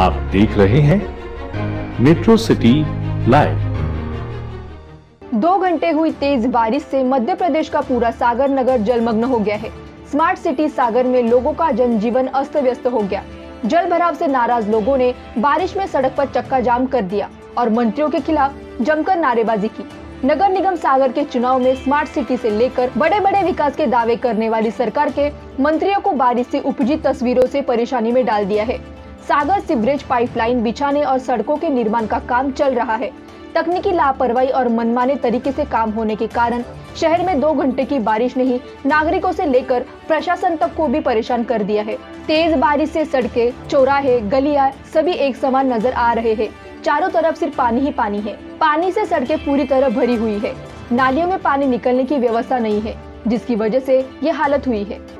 आप देख रहे हैं मेट्रो सिटी लाइव। 2 घंटे हुई तेज बारिश से मध्य प्रदेश का पूरा सागर नगर जलमग्न हो गया है। स्मार्ट सिटी सागर में लोगों का जनजीवन अस्त व्यस्त हो गया। जल भराव से नाराज लोगों ने बारिश में सड़क पर चक्का जाम कर दिया और मंत्रियों के खिलाफ जमकर नारेबाजी की। नगर निगम सागर के चुनाव में स्मार्ट सिटी से लेकर बड़े बड़े विकास के दावे करने वाली सरकार के मंत्रियों को बारिश से उपजी तस्वीरों से परेशानी में डाल दिया है। सागर सीवरेज पाइपलाइन बिछाने और सड़कों के निर्माण का काम चल रहा है। तकनीकी लापरवाही और मनमाने तरीके से काम होने के कारण शहर में 2 घंटे की बारिश ने ही नागरिकों से लेकर प्रशासन तक को भी परेशान कर दिया है। तेज बारिश से सड़कें, चौराहे, गलियां सभी एक समान नजर आ रहे हैं। चारों तरफ सिर्फ पानी ही पानी है। पानी से सड़कें पूरी तरह भरी हुई है। नालियों में पानी निकलने की व्यवस्था नहीं है, जिसकी वजह से ये हालत हुई है।